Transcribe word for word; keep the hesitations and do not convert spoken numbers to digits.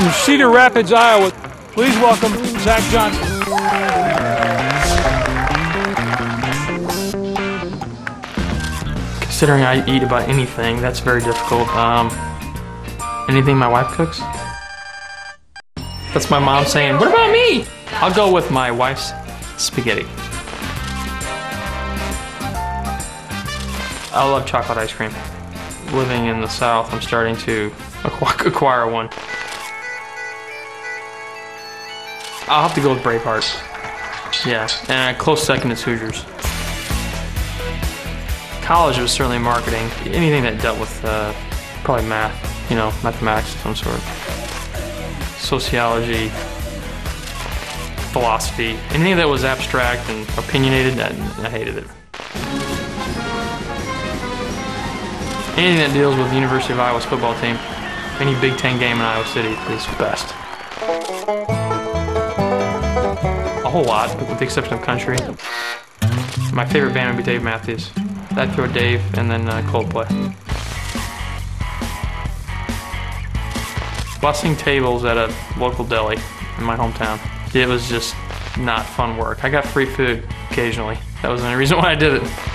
From Cedar Rapids, Iowa, please welcome Zach Johnson. Considering I eat about anything, that's very difficult. Um, anything my wife cooks? That's my mom saying, what about me? I'll go with my wife's spaghetti. I love chocolate ice cream. Living in the South, I'm starting to acquire one. I'll have to go with Braveheart. Yeah, and a close second is Hoosiers. College was certainly marketing. Anything that dealt with uh, probably math, you know, mathematics of some sort. Sociology, philosophy, anything that was abstract and opinionated, I, I hated it. Anything that deals with the University of Iowa's football team, any Big Ten game in Iowa City is best. A whole lot, with the exception of country. My favorite band would be Dave Matthews. I'd throw Dave and then uh, Coldplay. Bussing tables at a local deli in my hometown. It was just not fun work. I got free food occasionally. That was the only reason why I did it.